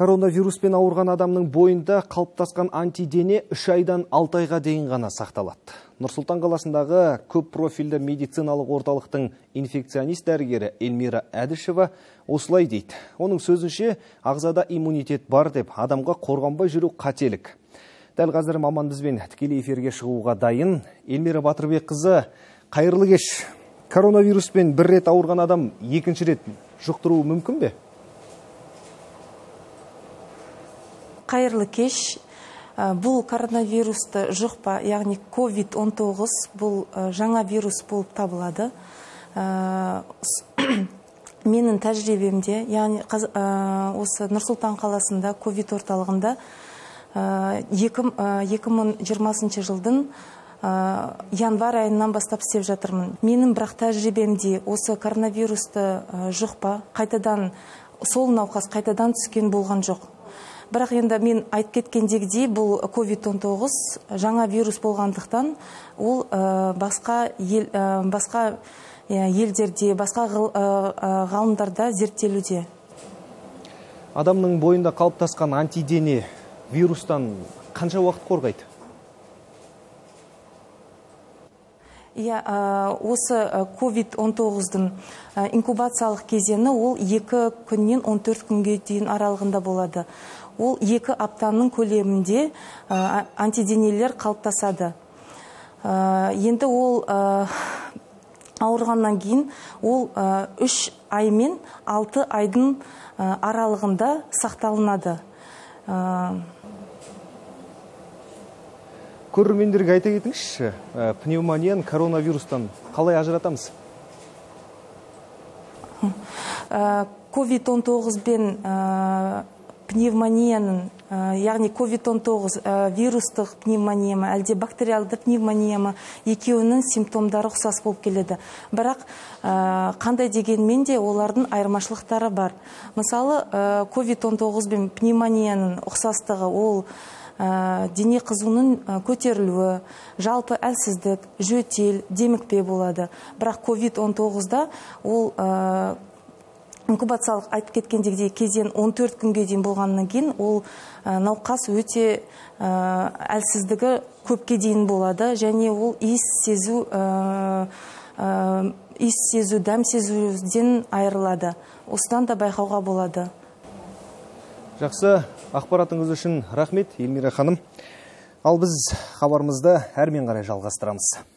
Коронавируспен ауырған адамның бойында қалыптасқан антидене 3 айдан 6 айға дейін ғана сақталады. Нұрсултан қаласындағы көп профильді медициналық орталықтың инфекционист дәрігері Эльмира Әдішева осылай дейді. Оның сөзінше, ағзада иммунитет бар деп адамға қорғанбай жүру қателік. Дәл қазір маман бізбен тікелей эфирге шығуға дайын. Эльмира Батырбек қызы, қайырлы кеш. Коронавируспен бір рет ауырған адам екінші рет жұқтыруы мүмкін бе? Қайырлы кеш. Бұл коронавирусты жұқпа, яғни COVID-19, бұл жаңа вирус болып табылады. Менің тәжірибемде, яғни осы Нұрсултан қаласында, COVID орталығында 2020 жылдың январь айынан бастап істеп жатырмын. Менің бірақ тәжірибемде осы коронавирусты жұқпа, сол науқас қайтадан түскен болған жоқ. Бірақ енді мен айтып кеткендегідей, бұл COVID-19 жаңа вирус болғандықтан, ол басқа елдерде, басқа ғалымдарда зерттелуде. Адамның бойында қалыптасқан антидене вирустан қанша уақыт қорғайды? Осы COVID-19-дың инкубациялық кезеңі ол 2 күннен 14 күнге дейін аралығында болады. Ол 2 аптаның көлемінде антиденелер қалыптасады. Енді ол ауырғаннан кейін ол 3 ай мен 6 айдың аралығында сақталынады. Көрермендерге айта кетіңізші, пневмонияны коронавирустан қалай ажыратамыз? COVID-19 бен пневмонияның, яғни COVID-19 вирустық пневмонияма, әлде бактериалды пневмонияма екеуінің симптомдары ұқсас болып келеді. Бірақ қандай дегенмен де олардың айырмашылықтары бар. Мысалы, COVID-19 бен пневмонияның ұқсастығы ол дене қызуының көтерілуі, жалпы әлсіздік, жөтел, демікпе болады. Бірақ COVID-19-да ол инкубациялық айтып кеткендегідей кезден 14 күнге дейін болғаннан кейін, ол науқас өте әлсіздігі көпке дейін болады, және ол иіс сезу, дәм сезуден айырылады. Осыдан да байқауға болады. Жақсы, ақпаратыңыз үшін рахмет, Эльмира ханым. Ал біз хабарымызды әрмен қарай жалғастырамыз.